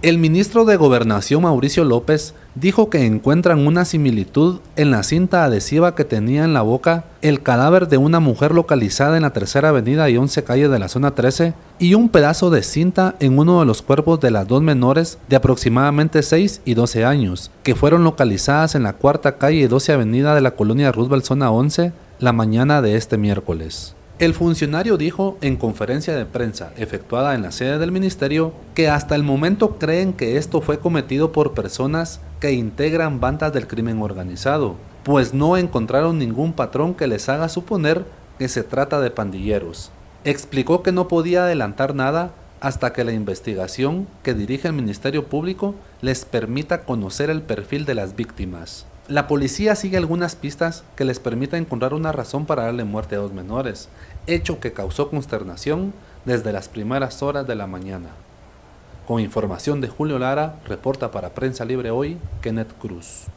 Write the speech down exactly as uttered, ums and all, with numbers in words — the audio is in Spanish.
El ministro de Gobernación, Mauricio López, dijo que encuentran una similitud en la cinta adhesiva que tenía en la boca el cadáver de una mujer localizada en la Tercera Avenida y once Calle de la Zona trece y un pedazo de cinta en uno de los cuerpos de las dos menores de aproximadamente seis y doce años, que fueron localizadas en la Cuarta Calle y doce Avenida de la Colonia Roosevelt Zona once la mañana de este miércoles. El funcionario dijo en conferencia de prensa efectuada en la sede del ministerio que hasta el momento creen que esto fue cometido por personas que integran bandas del crimen organizado, pues no encontraron ningún patrón que les haga suponer que se trata de pandilleros. Explicó que no podía adelantar nada hasta que la investigación que dirige el Ministerio Público les permita conocer el perfil de las víctimas. La policía sigue algunas pistas que les permita encontrar una razón para darle muerte a dos menores, hecho que causó consternación desde las primeras horas de la mañana. Con información de Julio Lara, reporta para Prensa Libre Hoy, Kenneth Cruz.